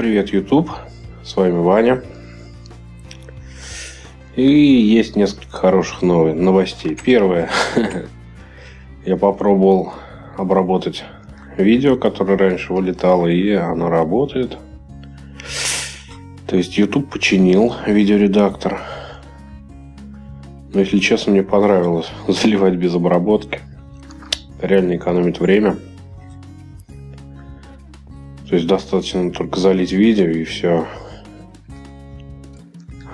Привет, YouTube, с вами Ваня. И есть несколько хороших новостей. Первое. Я попробовал обработать видео, которое раньше вылетало, и оно работает. То есть YouTube починил видеоредактор. Но если честно, мне понравилось заливать без обработки. Реально экономит время. То есть достаточно только залить видео и все.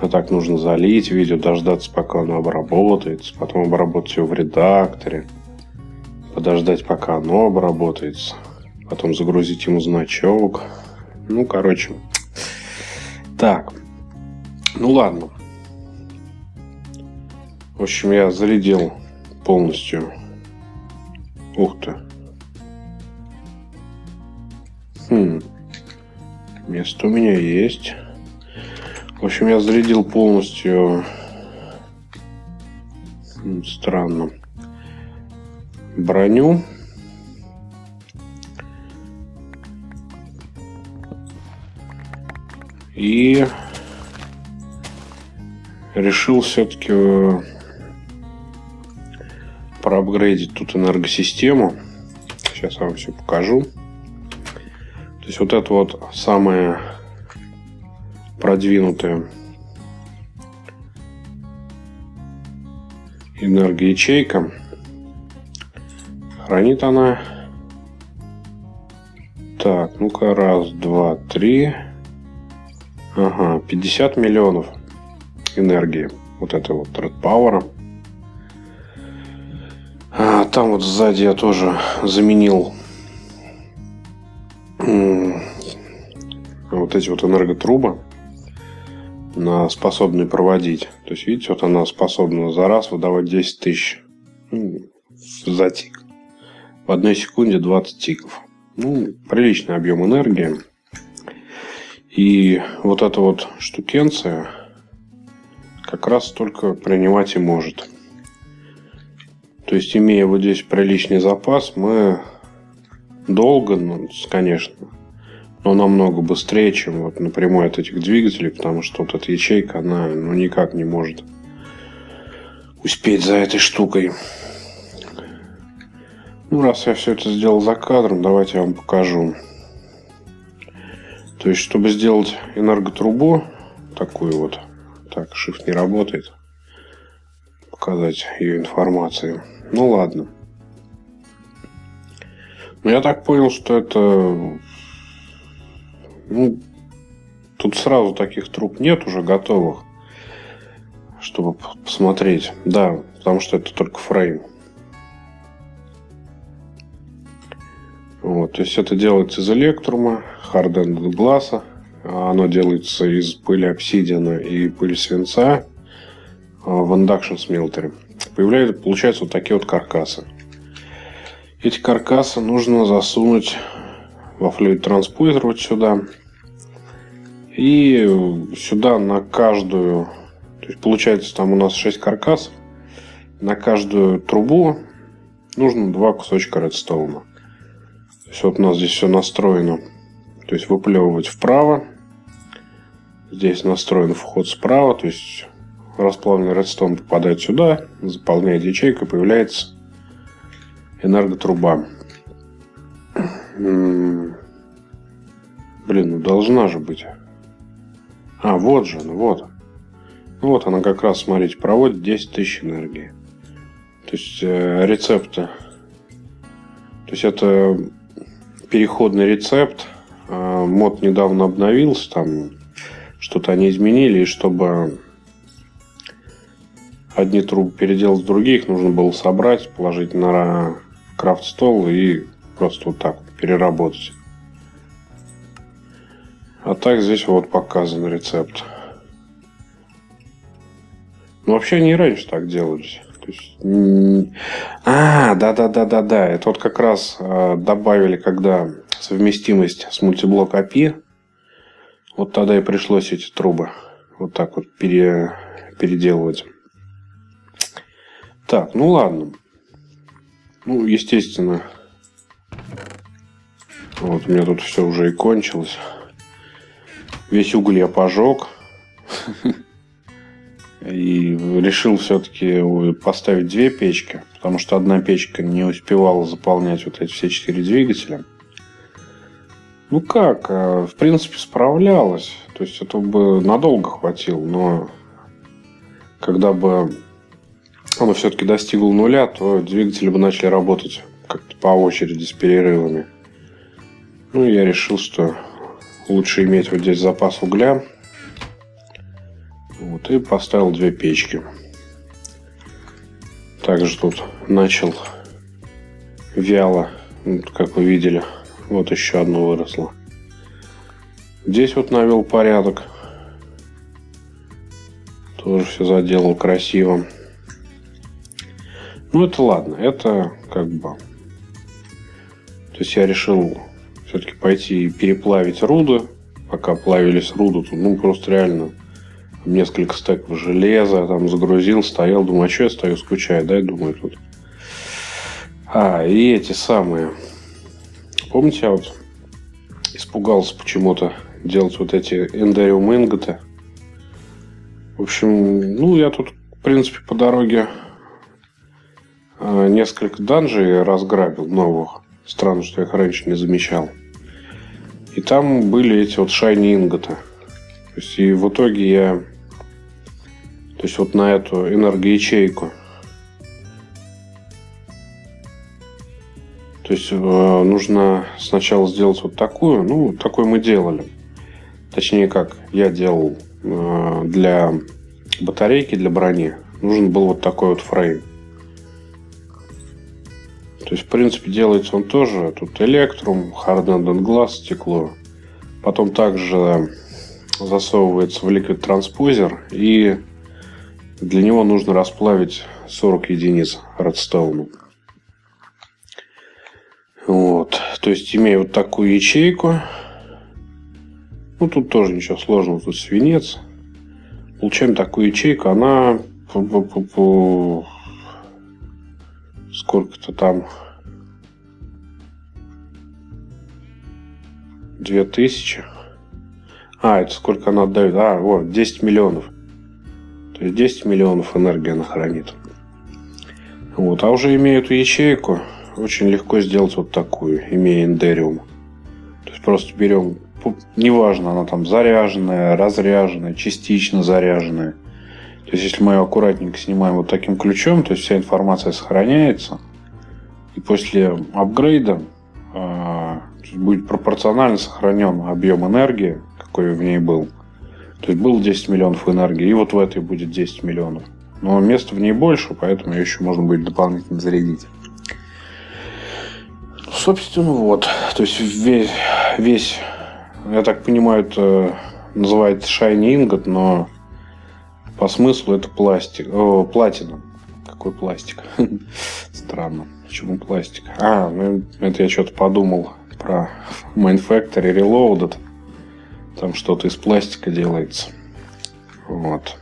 А так нужно залить видео, дождаться, пока оно обработается, потом обработать его в редакторе, подождать, пока оно обработается, потом загрузить ему значок. Ну, короче. Так. Ну ладно. В общем, я зарядил полностью. Ух ты. Место у меня есть. В общем, я зарядил полностью. Странно. Броню. И решил все-таки проапгрейдить тут энергосистему. Сейчас я вам все покажу. То есть вот это вот самое продвинутое энергоячейка. Хранит она. Так, ну-ка, раз, два, три. Ага, 50 миллионов энергии. Вот это вот RedPower. А там вот сзади я тоже заменил вот эти вот энерготрубы на способные проводить. То есть, видите, вот она способна за раз выдавать 10 тысяч за тик. В одной секунде 20 тиков. Ну, приличный объем энергии. И вот эта вот штукенция как раз только принимать и может. То есть, имея вот здесь приличный запас, мы долго, ну, конечно, но намного быстрее, чем вот напрямую от этих двигателей, потому что вот эта ячейка, она ну, никак не может успеть за этой штукой. Ну, раз я все это сделал за кадром, давайте я вам покажу. То есть, чтобы сделать энерготрубу, такую вот, так, Shift не работает, показать ее информацию. Ну, ладно. Но я так понял, что это... Ну, тут сразу таких труб нет уже готовых, чтобы посмотреть. Да, потому что это только фрейм. Вот, то есть это делается из электрума, hard-ended гласса. Оно делается из пыли обсидиана и пыли свинца в индукшн смелтере. Получаются вот такие вот каркасы. Эти каркасы нужно засунуть во флюид-транспойзер вот сюда. И сюда на каждую... То есть получается там у нас 6 каркасов. На каждую трубу нужно 2 кусочка редстоуна. То есть вот у нас здесь все настроено. То есть выплевывать вправо. Здесь настроен вход справа. То есть расплавленный редстоун попадает сюда. Заполняет ячейку и появляется энерготруба. Блин, ну должна же быть. А, вот же, ну вот. Ну вот она как раз, смотрите, проводит 10 тысяч энергии. То есть рецепты. То есть это переходный рецепт. Мод недавно обновился, там что-то они изменили, и чтобы одни трубы переделать в других, нужно было собрать, положить на крафт-стол и просто вот так переработать. А так здесь вот показан рецепт. Ну, вообще они и раньше так делались. То есть... А, да-да-да-да-да. Это вот как раз добавили, когда совместимость с мультиблок API. Вот тогда и пришлось эти трубы вот так вот переделывать. Так, ну ладно. Ну, естественно... Вот у меня тут все уже и кончилось. Весь уголь я пожег. И решил все-таки поставить две печки, потому что одна печка не успевала заполнять вот эти все 4 двигателя. Ну как, в принципе, справлялась. То есть это бы надолго хватило, но когда бы оно все-таки достигло нуля, то двигатели бы начали работать как-то по очереди с перерывами. Ну я решил, что лучше иметь вот здесь запас угля. Вот, и поставил две печки. Также тут начал вяло, вот, как вы видели. Вот еще одно выросло. Здесь вот навел порядок. Тоже все заделал красиво. Ну это ладно, это как бы... То есть я решил все-таки пойти и переплавить руду. Пока плавились руду, то, ну просто реально несколько стеков железа там загрузил, стоял, думаю, а что я стою, скучаю, да, думаю тут. А, и эти самые... Помните, я вот испугался почему-то делать вот эти эндериум инготы. В общем, ну, я тут, в принципе, по дороге несколько данжей разграбил новых. Странно, что я их раньше не замечал. И там были эти вот Shiny Ingot. То есть, и в итоге я... То есть, вот на эту энергоячейку. То есть нужно сначала сделать вот такую. Ну, такой мы делали. Точнее, как я делал для батарейки, для брони. Нужен был вот такой вот фрейм. То есть, в принципе, делается он тоже. Тут электрум, hardened glass, стекло. Потом также засовывается в liquid транспозер. И для него нужно расплавить 40 единиц редстоуна. Вот, то есть имею вот такую ячейку. Ну тут тоже ничего сложного, тут свинец. Получаем такую ячейку, она сколько-то там 2000. А, это сколько она отдает? А, вот, 10 миллионов. То есть 10 миллионов энергии она хранит. Вот, а уже имею эту ячейку. Очень легко сделать вот такую, имея эндериум. То есть просто берем, неважно, она там заряженная, разряженная, частично заряженная. То есть если мы ее аккуратненько снимаем вот таким ключом, то есть вся информация сохраняется. И после апгрейда будет пропорционально сохранен объем энергии, какой в ней был. То есть было 10 миллионов энергии, и вот в этой будет 10 миллионов. Но места в ней больше, поэтому ее еще можно будет дополнительно зарядить. Собственно, вот. То есть весь, я так понимаю, это называется Shiny Ingot, но по смыслу это пластик. О, платина. Какой пластик? Странно. Почему пластик? А, ну, это я что-то подумал про Mine Factory Reloaded. Там что-то из пластика делается. Вот.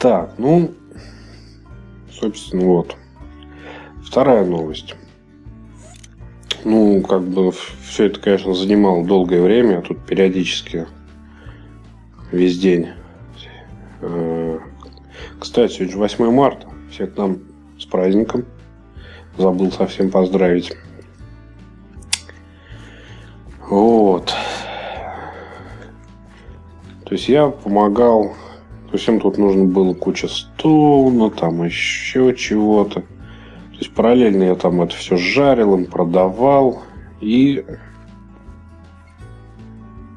Так, ну, собственно, вот. Вторая новость. Ну, как бы, все это, конечно, занимало долгое время. Я тут периодически весь день. Кстати, сегодня 8 марта. Всех нам с праздником. Забыл совсем поздравить. Вот. То есть я помогал. То есть им тут нужно было куча стоуна, там еще чего-то. То есть параллельно я там это все жарил, им продавал, и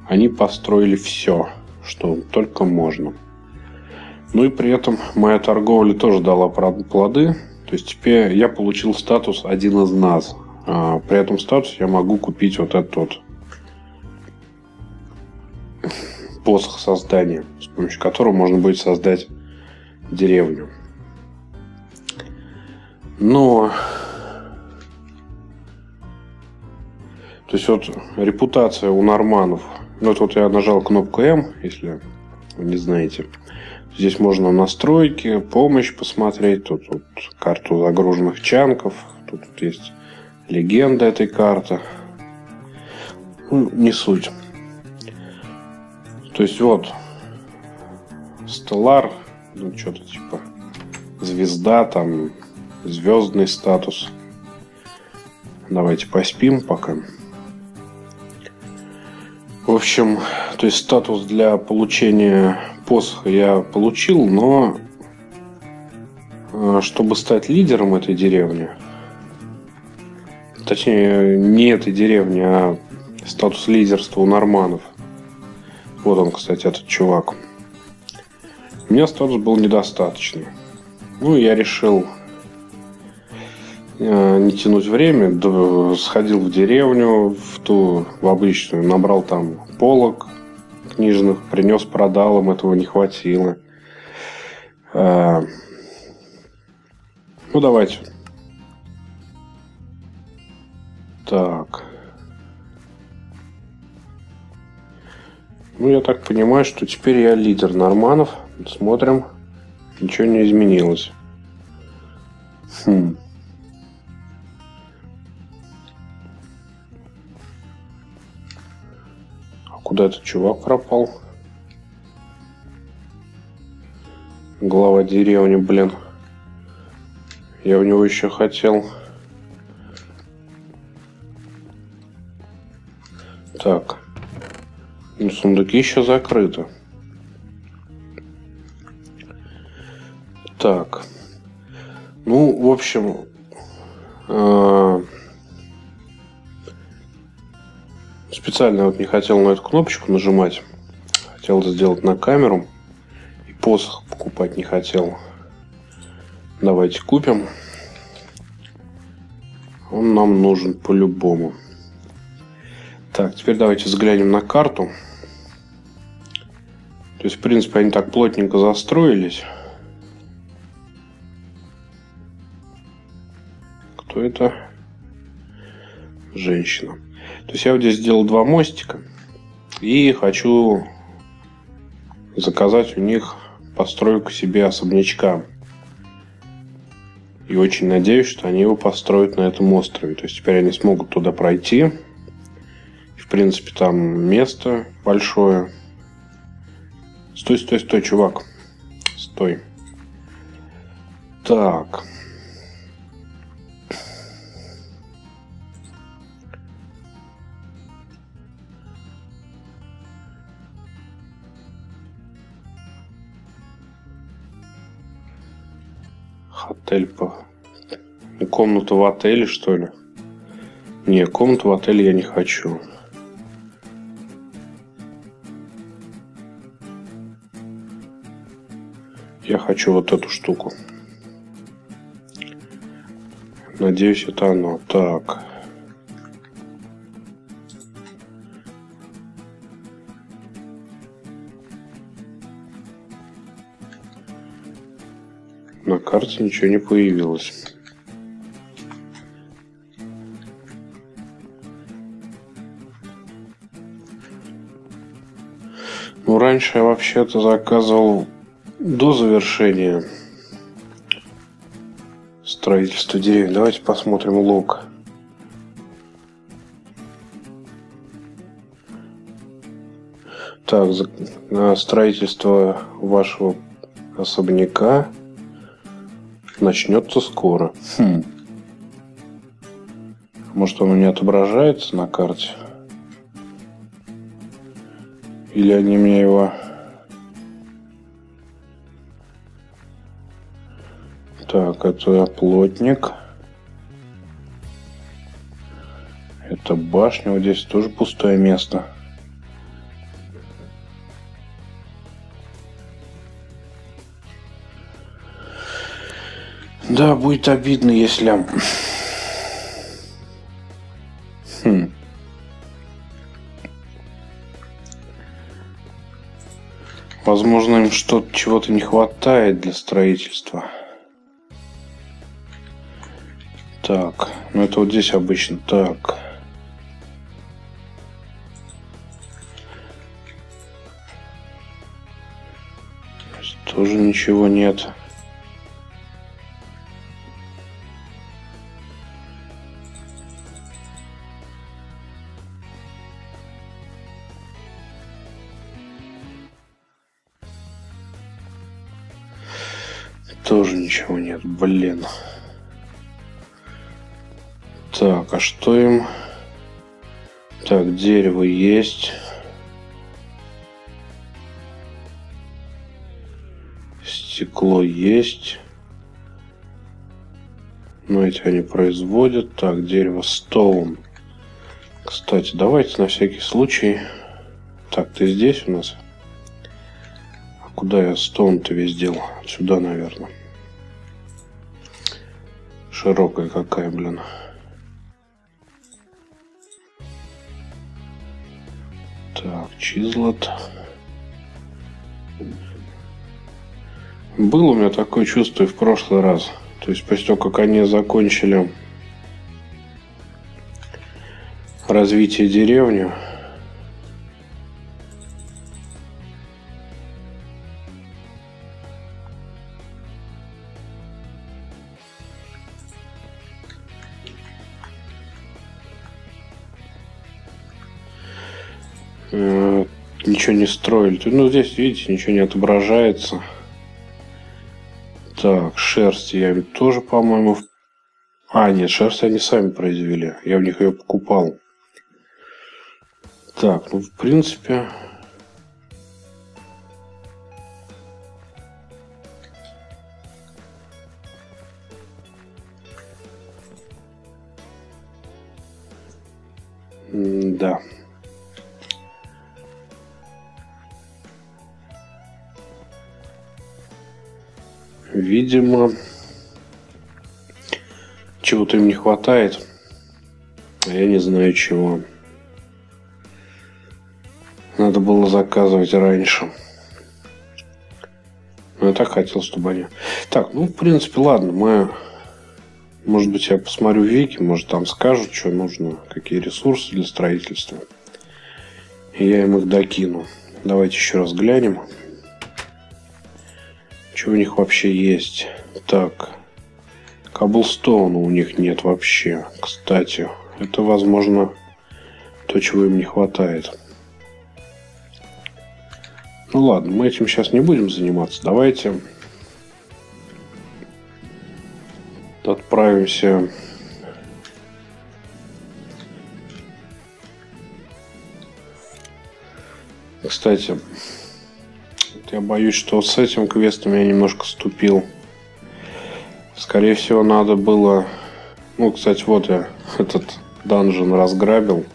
они построили все, что только можно. Ну и при этом моя торговля тоже дала плоды. То есть теперь я получил статус «Один из нас». При этом статус я могу купить вот этот вот посох создания, с помощью которого можно будет создать деревню. Но, то есть вот репутация у Норманов. Вот тут я нажал кнопку М, если вы не знаете. Здесь можно настройки, помощь посмотреть. Тут вот карту загруженных чанков. Тут вот есть легенда этой карты. Ну, не суть. То есть вот Stellar, ну что-то типа звезда, там звездный статус. Давайте поспим пока. В общем, то есть статус для получения посоха я получил, но чтобы стать лидером этой деревни, точнее, не этой деревни, а статус лидерства у норманов. Вот он, кстати, этот чувак. У меня статус был недостаточный. Ну, я решил не тянуть время, сходил в деревню, в обычную, набрал там полок книжных, принес, продал, им этого не хватило. Ну, давайте. Так. Ну, я так понимаю, что теперь я лидер норманов. Смотрим. Ничего не изменилось. Хм. А куда этот чувак пропал? Глава деревни, блин. Я у него еще хотел. Так. Ну, сундуки еще закрыты. Так. Ну, в общем, специально вот не хотел на эту кнопочку нажимать. Хотел это сделать на камеру. И посох покупать не хотел. Давайте купим. Он нам нужен по-любому. Так, теперь давайте взглянем на карту. То есть, в принципе, они так плотненько застроились. Кто это? Женщина. То есть, я вот здесь сделал два мостика. И хочу заказать у них постройку себе особнячка. И очень надеюсь, что они его построят на этом острове. То есть, теперь они смогут туда пройти. В принципе, там место большое. Стой, стой, стой, чувак. Стой. Так. Отель по... Комната в отеле, что ли? Не, комнату в отеле я не хочу. Я хочу вот эту штуку. Надеюсь, это оно. Так. На карте ничего не появилось. Ну, раньше я вообще-то заказывал до завершения строительства деревьев. Давайте посмотрим лог. Так, строительство вашего особняка начнется скоро. Хм. Может, оно не отображается на карте? Или они мне его... Так, это плотник. Это башня. Вот здесь тоже пустое место. Да, будет обидно, если... Хм. Возможно, им что-то, чего-то не хватает для строительства. Так, ну это вот здесь обычно так. Здесь тоже ничего нет. Тоже ничего нет, блин. Так, а что им? Так, дерево есть. Стекло есть. Но эти они производят. Так, дерево Stone. Кстати, давайте на всякий случай. Так, ты здесь у нас? А куда я Stone-то весь дел? Сюда, наверное. Широкая какая, блин. Так, чизлот. Было у меня такое чувство и в прошлый раз. То есть после того, как они закончили развитие деревни. Ничего не строили. Ну, здесь, видите, ничего не отображается. Так, шерсть я ведь тоже, по-моему... А, нет, шерсть они сами произвели. Я у них ее покупал. Так, ну, в принципе... Да. Видимо, чего-то им не хватает. Я не знаю чего. Надо было заказывать раньше. Но я так хотел, чтобы они... Так, ну, в принципе, ладно. Мы... Может быть, я посмотрю в Вики. Может, там скажут, что нужно. Какие ресурсы для строительства. И я им их докину. Давайте еще раз глянем. Что у них вообще есть? Так, каблстоуна у них нет вообще. Кстати, это, возможно, то, чего им не хватает. Ну ладно, мы этим сейчас не будем заниматься. Давайте отправимся . Кстати, я боюсь, что с этим квестом я немножко ступил. Скорее всего, надо было... Ну, кстати, вот я этот данжен разграбил.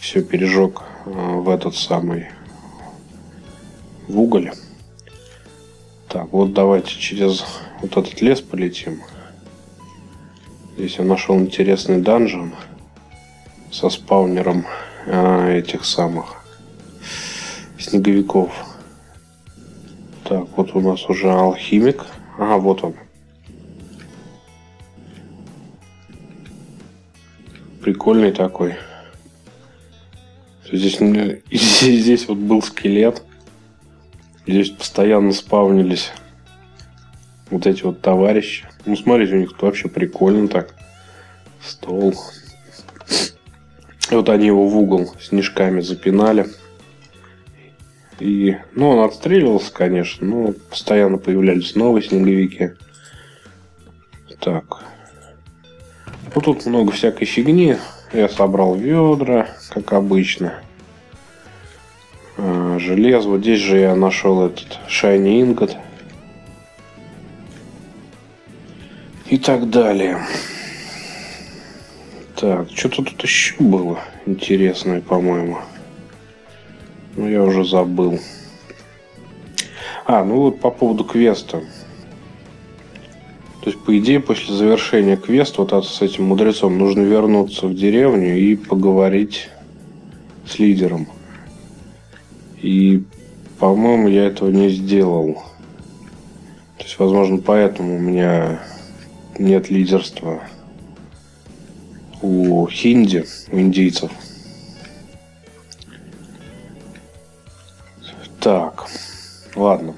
Все пережег в этот самый... В уголь. Так, вот давайте через вот этот лес полетим. Здесь я нашел интересный данжен. Со спаунером этих самых... Снеговиков. Так, вот у нас уже алхимик. Ага, вот он. Прикольный такой. Здесь вот был скелет. Здесь постоянно спавнились вот эти вот товарищи. Ну, смотрите, у них тут вообще прикольно так. Стол. И вот они его в угол снежками запинали. И, ну, он отстреливался, конечно, но постоянно появлялись новые снеговики. Так. Ну, тут много всякой фигни. Я собрал ведра, как обычно. Железо. Вот здесь же я нашел этот Shiny Ingot. И так далее. Так, что-то тут еще было интересное, по-моему. Ну, я уже забыл. А, ну вот по поводу квеста. То есть, по идее, после завершения квеста вот с этим мудрецом нужно вернуться в деревню и поговорить с лидером. И, по-моему, я этого не сделал. То есть, возможно, поэтому у меня нет лидерства у хинди, у индийцев. Так, ладно.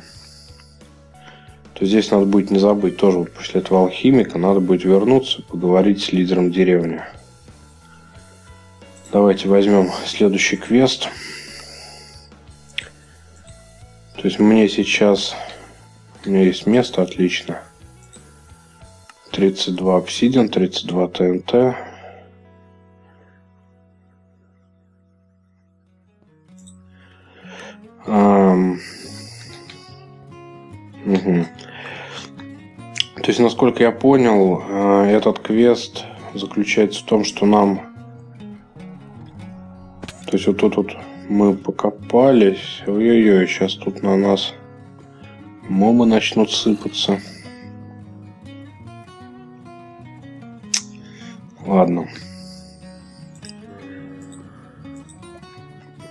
То здесь надо будет не забыть тоже вот после этого алхимика. Надо будет вернуться, поговорить с лидером деревни. Давайте возьмем следующий квест. То есть мне сейчас У меня есть место, отлично. 32 обсидиан, 32 ТНТ. Угу. То есть, насколько я понял, этот квест заключается в том, что нам... То есть, вот тут вот мы покопались. Ой-ой-ой, сейчас тут на нас мобы начнут сыпаться. Ладно.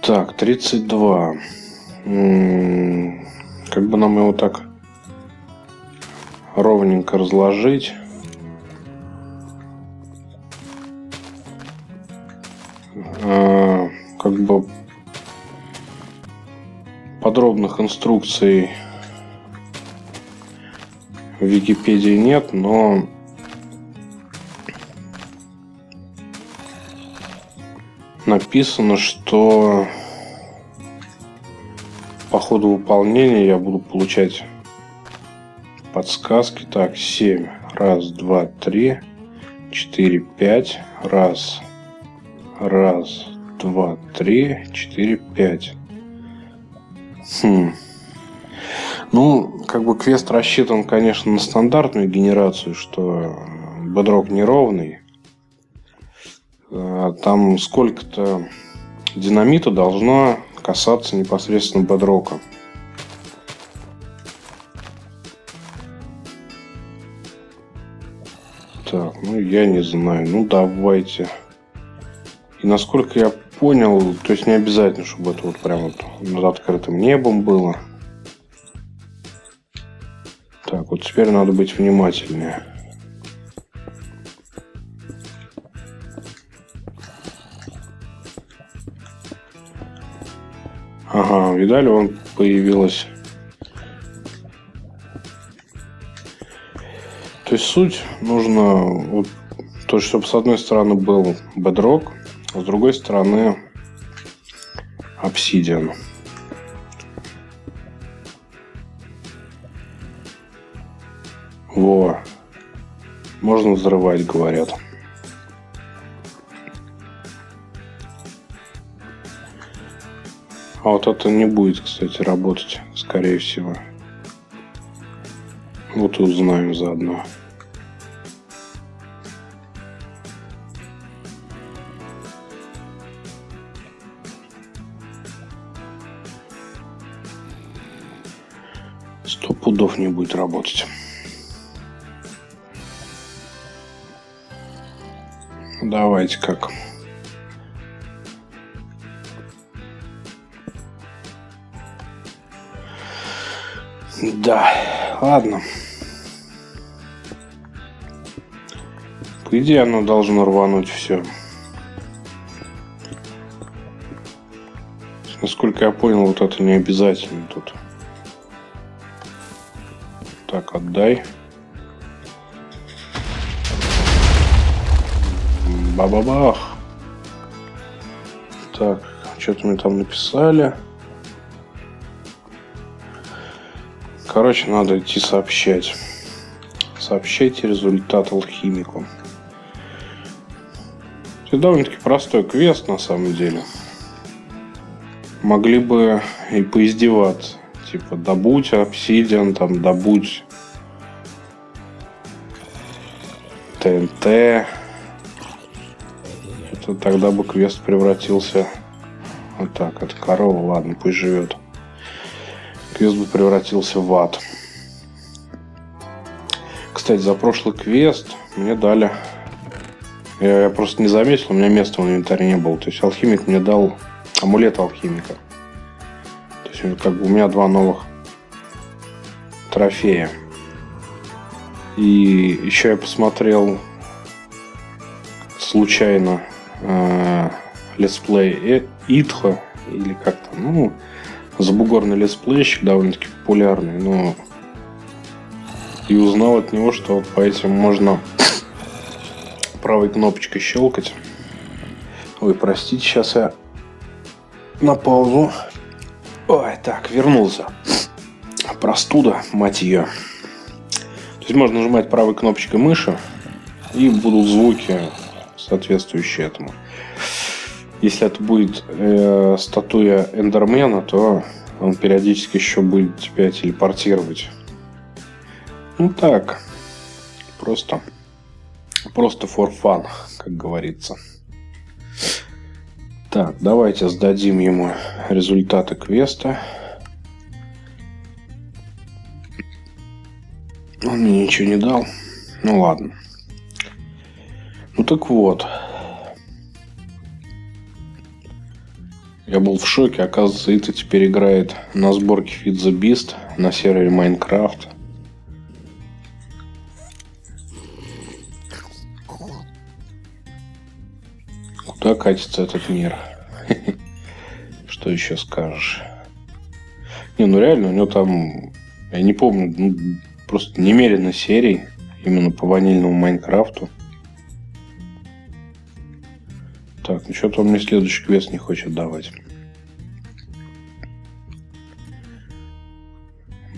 Так, 32. Как бы нам его так ровненько разложить. Как бы подробных инструкций в Википедии нет, но написано, что по ходу выполнения я буду получать подсказки. Так, 7. Раз, два, три, 4, 5. Раз. Раз, два, три, 4, 5. Ну, как бы квест рассчитан, конечно, на стандартную генерацию, что бедрок неровный. Там сколько-то динамита должно касаться непосредственно бедрока. Так, ну я не знаю. Ну давайте. И насколько я понял, то есть не обязательно, чтобы это вот прям вот над открытым небом было. Так, вот теперь надо быть внимательнее. Ага, видали, он появилась. То есть суть нужно, вот, то есть, чтобы с одной стороны был бедрок, а с другой стороны обсидиан. Во, можно взрывать, говорят. А вот это не будет, кстати, работать, скорее всего. Вот узнаем заодно. Сто пудов не будет работать. Давайте как... Да, ладно. По идее, оно должно рвануть все. Насколько я понял, вот это не обязательно тут. Так, отдай. Ба-ба-бах. Так, что-то мне там написали. Короче, надо идти сообщать. Сообщайте результат алхимику. Это довольно-таки простой квест, на самом деле. Могли бы и поиздеваться. Типа, добудь обсидиан, там, добудь ТНТ. Это тогда бы квест превратился... Вот так, это корова, ладно, пусть живет. Квест бы превратился в ад. Кстати, за прошлый квест мне дали... Я просто не заметил, у меня места в инвентаре не было. То есть алхимик мне дал амулет алхимика. То есть как бы у меня два новых трофея. И еще я посмотрел случайно летсплей Итха или как-то, ну... Забугорный летсплейщик, довольно-таки популярный, но и узнал от него, что вот по этим можно правой кнопочкой щелкать. Ой, простите, сейчас я на паузу. Ой, так, вернулся. простуда, мать ее. То есть можно нажимать правой кнопочкой мыши, и будут звуки, соответствующие этому. Если это будет статуя Эндермена, то он периодически еще будет тебя телепортировать. Ну так, просто for fun, как говорится. Так, давайте сдадим ему результаты квеста. Он мне ничего не дал. Ну ладно. Ну так вот. Я был в шоке. Оказывается, Ита теперь играет на сборке Feed the Beast на сервере Майнкрафт. Куда катится этот мир? Что еще скажешь? Не, ну реально, у него там, я не помню, ну, просто немерено серий именно по ванильному Майнкрафту. Так, ну что-то он мне следующий квест не хочет давать.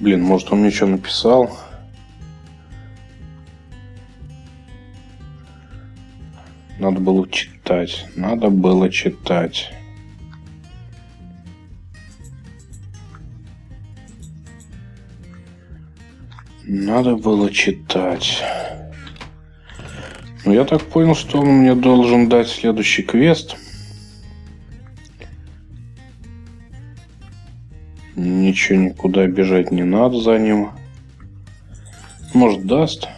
Блин, может он мне что написал? Надо было читать. Надо было читать. Надо было читать. Ну, я так понял, что он мне должен дать следующий квест. Ничего, никуда бежать не надо за ним. Может, даст.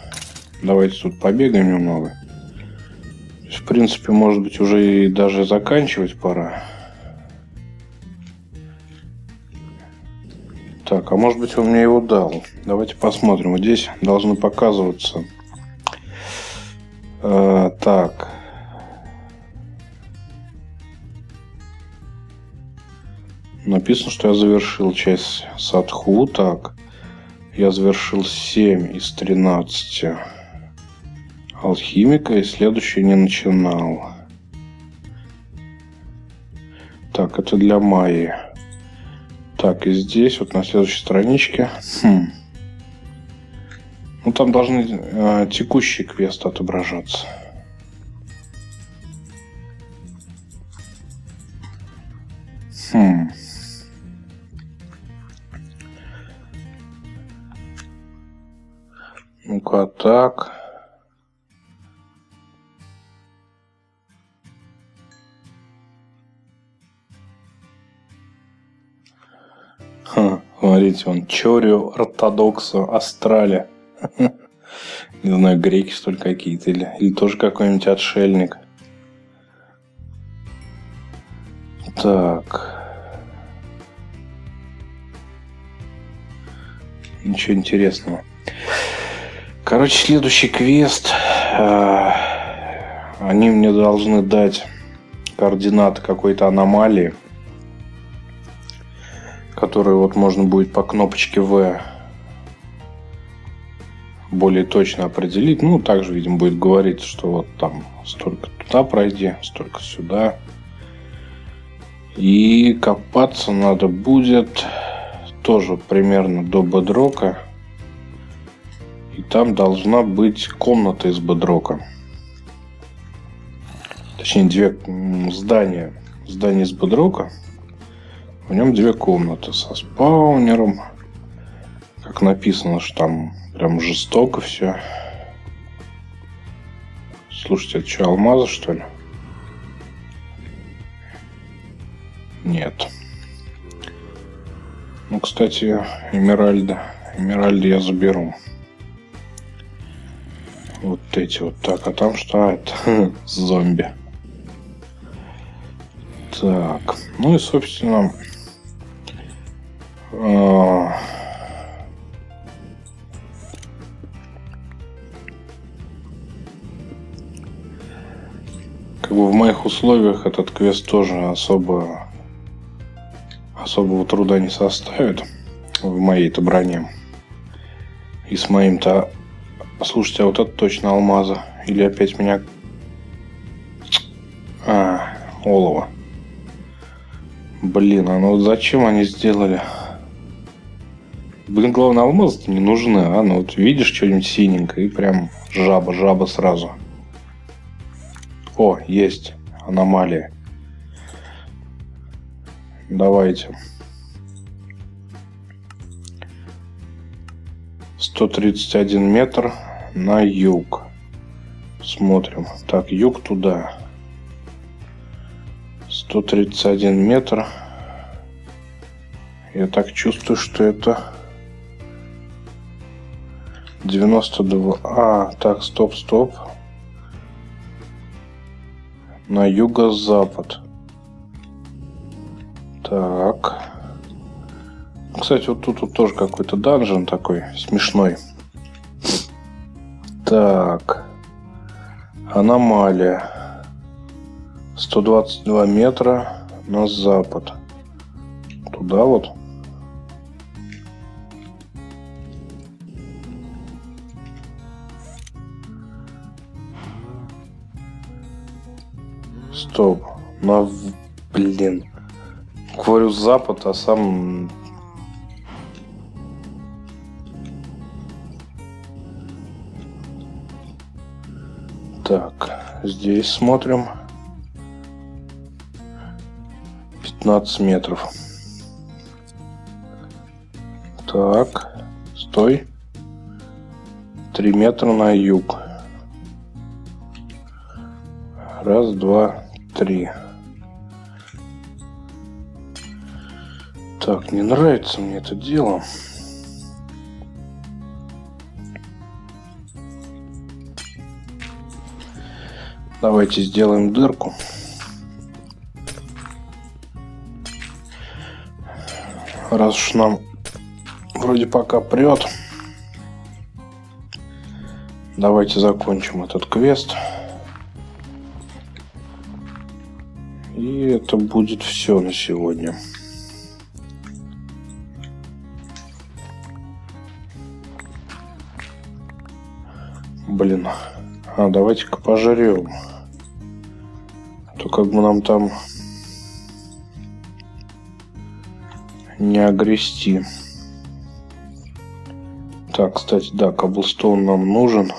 Давайте тут побегаем немного. В принципе, может быть, уже и даже заканчивать пора. Так, а может быть, он мне его дал. Давайте посмотрим. Вот здесь должны показываться... Так. Написано, что я завершил часть садху. Так. Я завершил 7 из 13 алхимика и следующий не начинал. Так, это для Майи. Так, и здесь, вот на следующей страничке. Ну, там должны текущие квесты отображаться. Ну-ка, так. Ха, смотрите, он Чорю, Ортодоксу, Астрали. Не знаю, греки что ли какие-то, или тоже какой-нибудь отшельник. Так. Ничего интересного. Короче, следующий квест. Они мне должны дать координаты какой-то аномалии, которую вот можно будет по кнопочке В более точно определить. Ну, также, видимо, будет говорить, что вот там столько туда пройди, столько сюда. И копаться надо будет тоже примерно до бедрока. И там должна быть комната из бедрока. Точнее, две здания. Здание из бедрока. В нем две комнаты со спаунером. Как написано, что там прям жестоко все. Слушайте, это что, алмазы, что ли? Нет. Ну, кстати, эмеральда. Эмеральды я заберу. Вот эти вот так. А там что? Это зомби. Так. Ну и, собственно... в моих условиях этот квест тоже особого труда не составит в моей-то броне и с моим-то. Слушайте, а вот это точно алмаза или опять меня олово. Блин, а ну вот зачем они сделали Блин, главное, алмазы-то не нужны, а? Ну вот видишь что-нибудь синенькое, и прям жаба сразу. О, есть аномалия. Давайте. 131 метр на юг. Смотрим. Так, юг туда. 131 метр. Я так чувствую, что это 92. А, так, стоп. На юго-запад. Так. Кстати, вот тут вот тоже какой-то данжен такой смешной. Так. Аномалия. 122 метра на запад. Туда вот. Стоп. На... Блин. Говорю запад, а сам... Так, здесь смотрим. 15 метров. Так, стой. 3 метра на юг. Раз, два, три. Так, не нравится мне это дело. Давайте сделаем дырку. Раз уж нам вроде пока прет. Давайте закончим этот квест. И это будет все на сегодня. Блин. А, давайте-ка пожрем. То как бы нам там не огрести. Так, кстати, да, каблстоун нам нужен.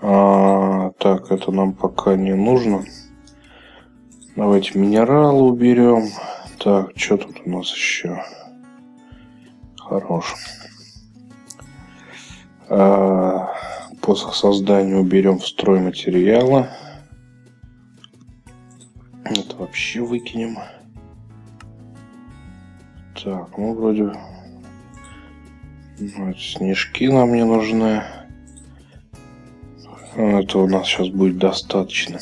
Так, это нам пока не нужно. Давайте минералы уберем. Так, что тут у нас еще? Хорош. Посох создания уберем в стройматериалы. Это вообще выкинем. Так, ну вроде... Вот, снежки нам не нужны. Это у нас сейчас будет достаточно.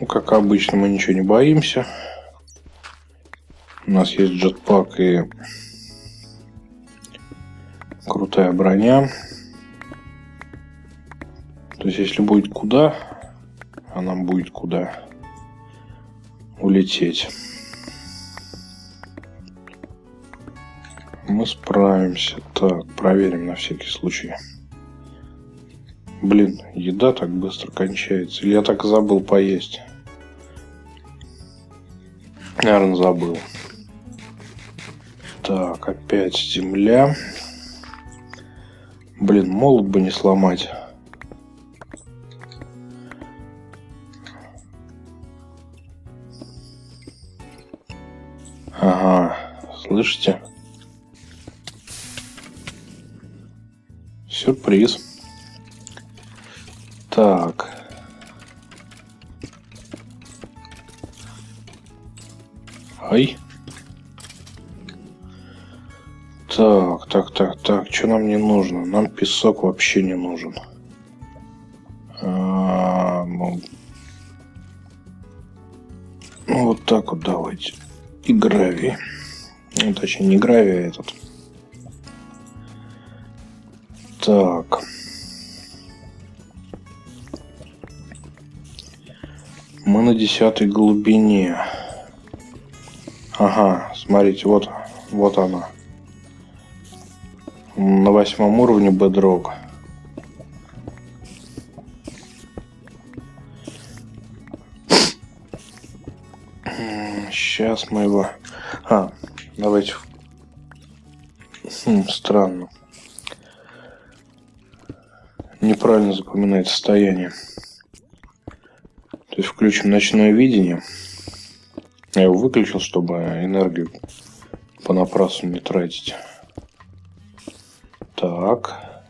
Ну, как обычно, мы ничего не боимся. У нас есть джетпак и крутая броня. То есть, если будет куда, а нам будет куда улететь, мы справимся. Так, проверим на всякий случай. Блин, еда так быстро кончается. Или я так забыл поесть? Наверное, забыл. Так, опять земля. Блин, молот бы не сломать. Ага, слышите? Сюрприз. Так. Ай. Так. Что нам не нужно? Нам песок вообще не нужен. Ну вот так вот давайте. И гравий. Ну, точнее, не гравий, а этот. Так. Мы на 10 глубине. Ага, смотрите, вот она. На 8 уровне бедрок. Сейчас мы его... давайте... странно. Неправильно запоминает состояние. То есть включим ночное видение. Я его выключил, чтобы энергию понапрасну не тратить. Так.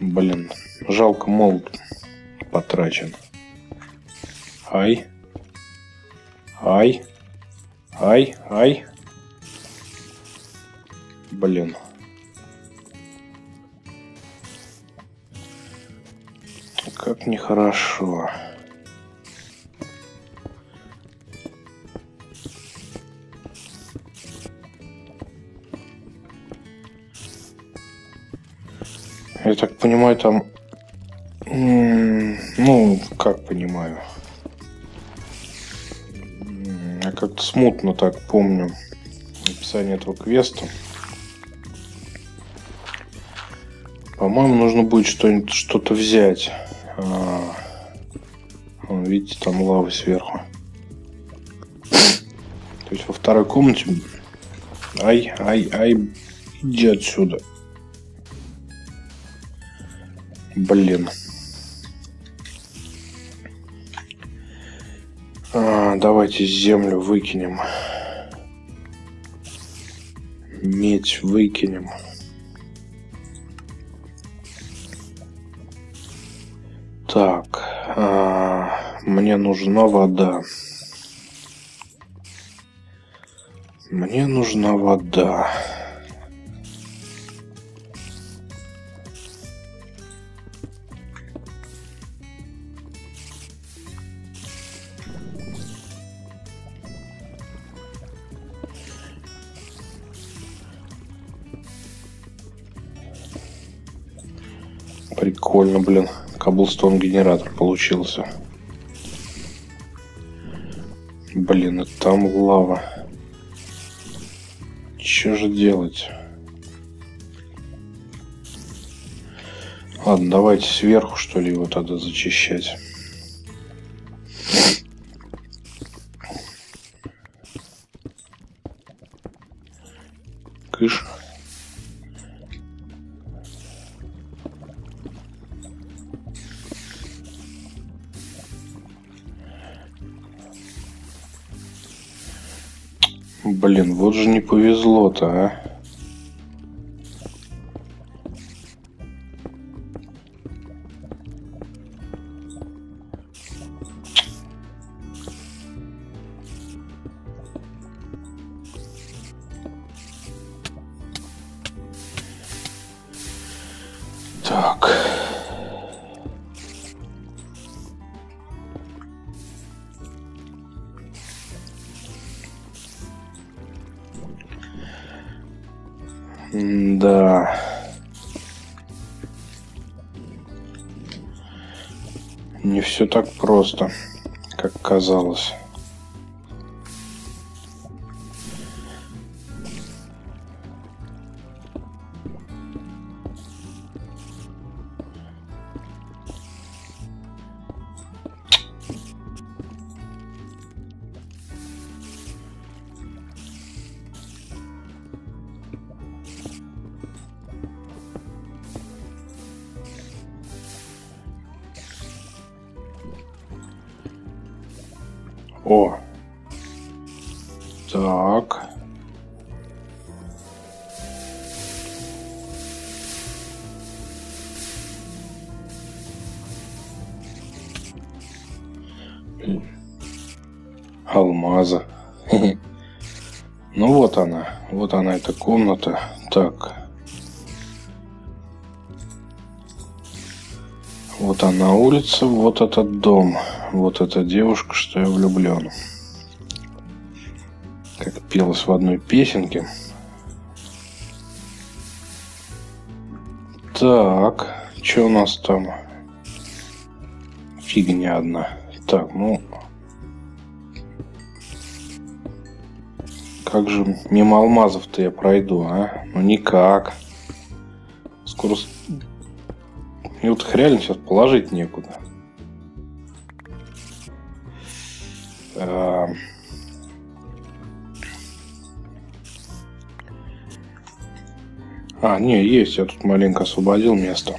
Блин, жалко молот потрачен. Ай. Ай. Ай, ай. Блин. Как нехорошо. Я так понимаю, там... Ну, как понимаю. Я как-то смутно так помню описание этого квеста. По-моему, нужно будет что-нибудь, что-то взять. Видите, там лава сверху. То есть во второй комнате... Ай, ай, ай, иди отсюда. Блин. Давайте землю выкинем. Медь выкинем. Так. Мне нужна вода. Мне нужна вода. Прикольно, блин. Каблстон генератор получился. Блин, это там лава. Что же делать? Ладно, давайте сверху, что ли, его тогда зачищать. Кыш. Блин, вот же не повезло-то, а. Так. Да. Не все так просто, как казалось. О, так. Алмаза. Ну вот она эта комната. Так. Вот она улица, вот этот дом, вот эта девушка, что я влюблен. Как пелось в одной песенке. Так, что у нас там? Фигня одна. Так, ну... Как же мимо алмазов-то я пройду, а? Ну никак. Скоро... Мне вот их реально сейчас положить некуда. Есть, я тут маленько освободил место.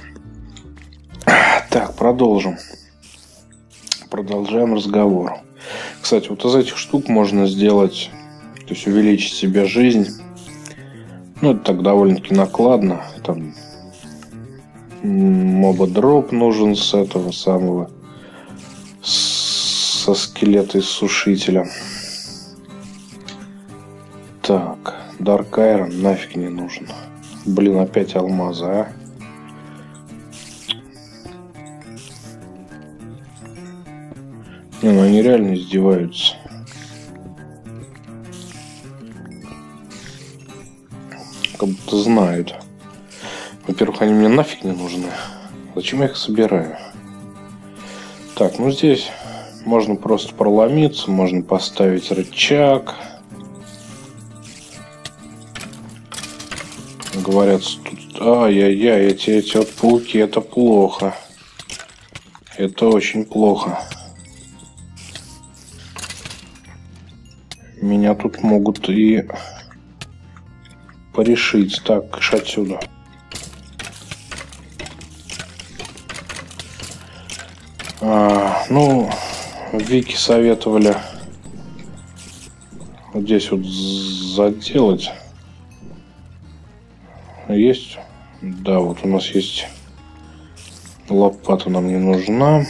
Так, продолжаем разговор. Кстати, вот из этих штук можно сделать, то есть увеличить себе жизнь. Ну, это так довольно-таки накладно. Там моба-дроп нужен с этого самого, со скелета иссушителя. Так, Dark Iron нафиг не нужен. Блин, опять алмазы, а? Не, ну они реально издеваются. Как будто знают. Во-первых, они мне нафиг не нужны. Зачем я их собираю? Так, ну здесь можно просто проломиться, можно поставить рычаг. Говорят, тут... Ай-яй-яй, эти вот пауки, это плохо. Это очень плохо. Меня тут могут и порешить. Так, кыш отсюда. Ну, Вики советовали вот здесь вот заделать. Есть? Да, вот у нас есть лопата, нам не нужна.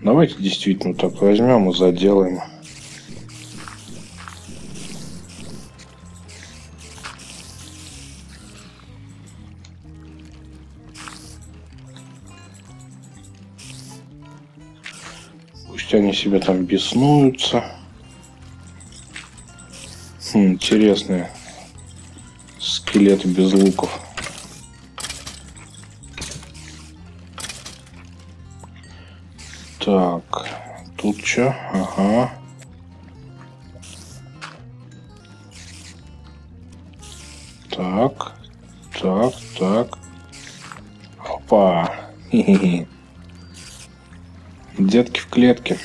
Давайте действительно так возьмем и заделаем. Пусть они себе там беснуются. Интересные скелеты без луков. Так, тут что? Ага. Так, так, так. Опа. Хе-хе-хе. Детки в клетке.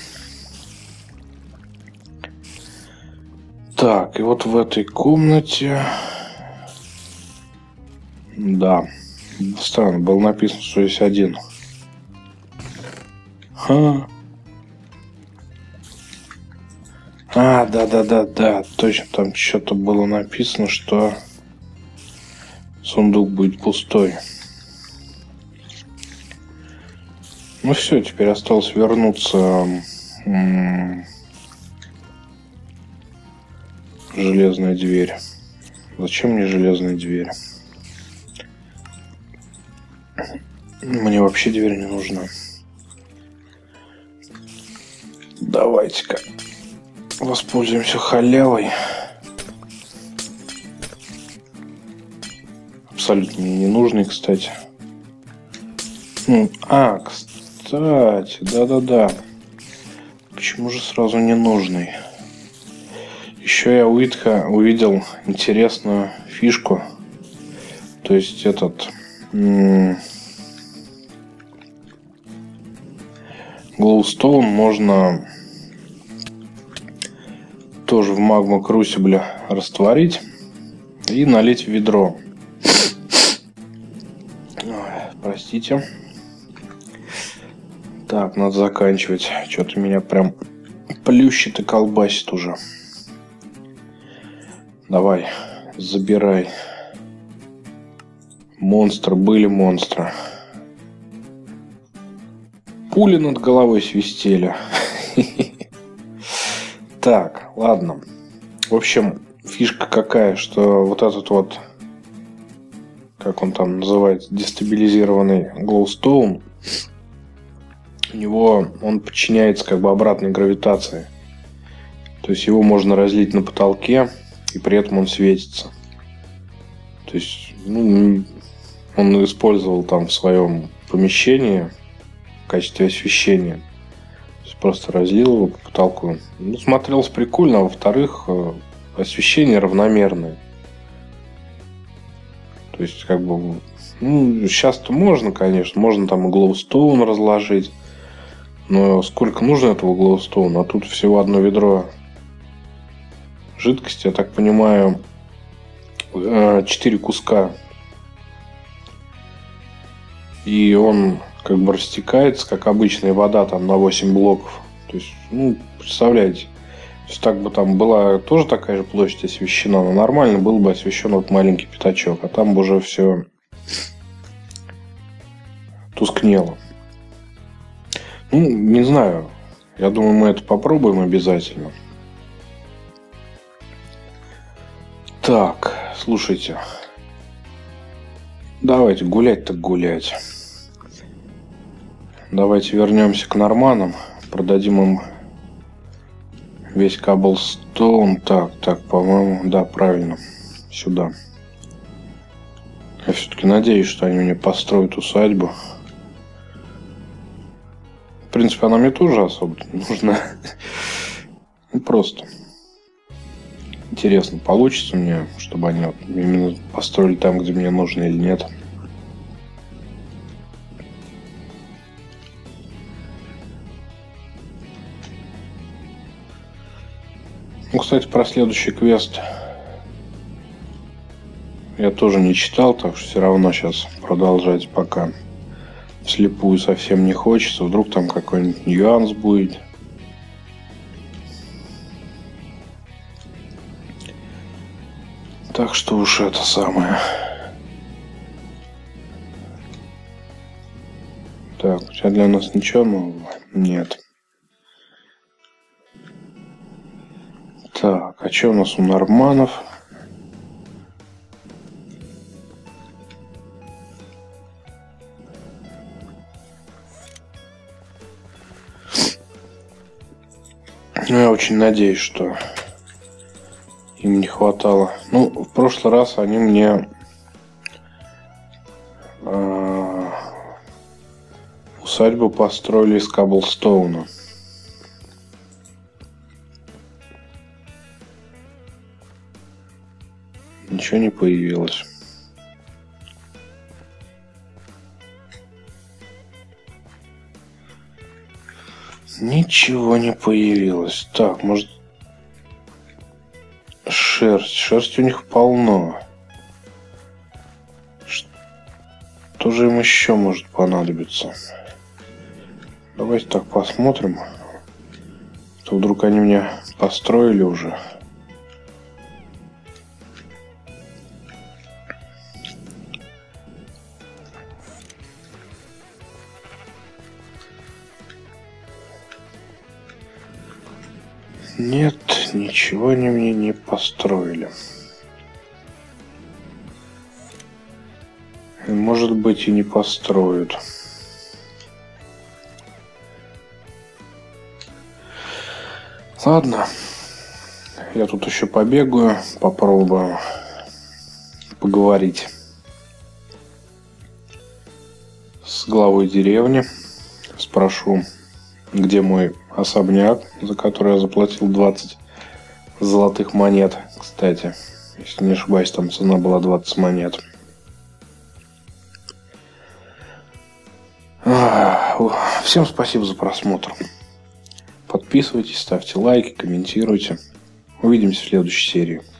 Так, и вот в этой комнате... Да, странно, было написано, что есть один. Ха. Да, точно, там что-то было написано, что сундук будет пустой. Ну все, теперь осталось вернуться. Железная дверь. Зачем мне железная дверь? Мне вообще дверь не нужна. Давайте-ка воспользуемся халявой. Абсолютно мне не нужный, кстати. Кстати, да-да-да. Почему же сразу не нужный? Еще я у Итха увидел интересную фишку. То есть этот... Глоустоун можно тоже в магма-крусибле растворить и налить в ведро. Простите. Так, надо заканчивать. Что-то меня прям плющит и колбасит уже. Давай, забирай. Монстры, были монстры. Пули над головой свистели. Так, ладно. В общем, фишка какая, что вот этот вот, как он там называется, дестабилизированный глоустоун, у него он подчиняется как бы обратной гравитации. То есть его можно разлить на потолке, и при этом он светится. То есть, ну, он использовал там в своем помещении в качестве освещения. Просто разлил его по потолку. Ну, смотрелось прикольно, а во-вторых, освещение равномерное. То есть, как бы, ну, сейчас-то можно, конечно, можно там и глоустоун разложить. Но сколько нужно этого глоустоуна? А тут всего одно ведро жидкости, я так понимаю, 4 куска. И он как бы растекается, как обычная вода, там на 8 блоков. То есть, ну, представляете, то есть, так бы там была тоже такая же площадь освещена, но нормально был бы освещен вот маленький пятачок, а там бы уже все тускнело. Ну, не знаю. Я думаю, мы это попробуем обязательно. Так, слушайте. Давайте гулять так гулять. Давайте вернемся к норманам. Продадим им весь каблстоун. Так, по-моему, да, правильно. Сюда. Я все-таки надеюсь, что они мне построят усадьбу. В принципе, она мне тоже особо не нужна. Просто. Интересно, получится мне, чтобы они вот именно построили там, где мне нужно, или нет. Ну, кстати, про следующий квест я тоже не читал, так что все равно сейчас продолжать пока вслепую совсем не хочется. Вдруг там какой-нибудь нюанс будет. Так что уж это самое. Так, у тебя для нас ничего нового? Нет. Так, а что у нас у норманов? Ну, я очень надеюсь, что им не хватало. Ну, в прошлый раз они мне усадьбу построили из каблстоуна. Ничего не появилось. Ничего не появилось. Так, может... Шерсть. Шерсть у них полно. Что же им еще может понадобиться? Давайте так посмотрим. То вдруг они мне построили уже. Нет, ничего они мне не построили. Может быть, и не построят. Ладно. Я тут еще побегаю, попробую поговорить с главой деревни. Спрошу, где мой особняк, за который я заплатил 20 золотых монет. Кстати, если не ошибаюсь, там цена была 20 монет. Всем спасибо за просмотр. Подписывайтесь, ставьте лайки, комментируйте. Увидимся в следующей серии.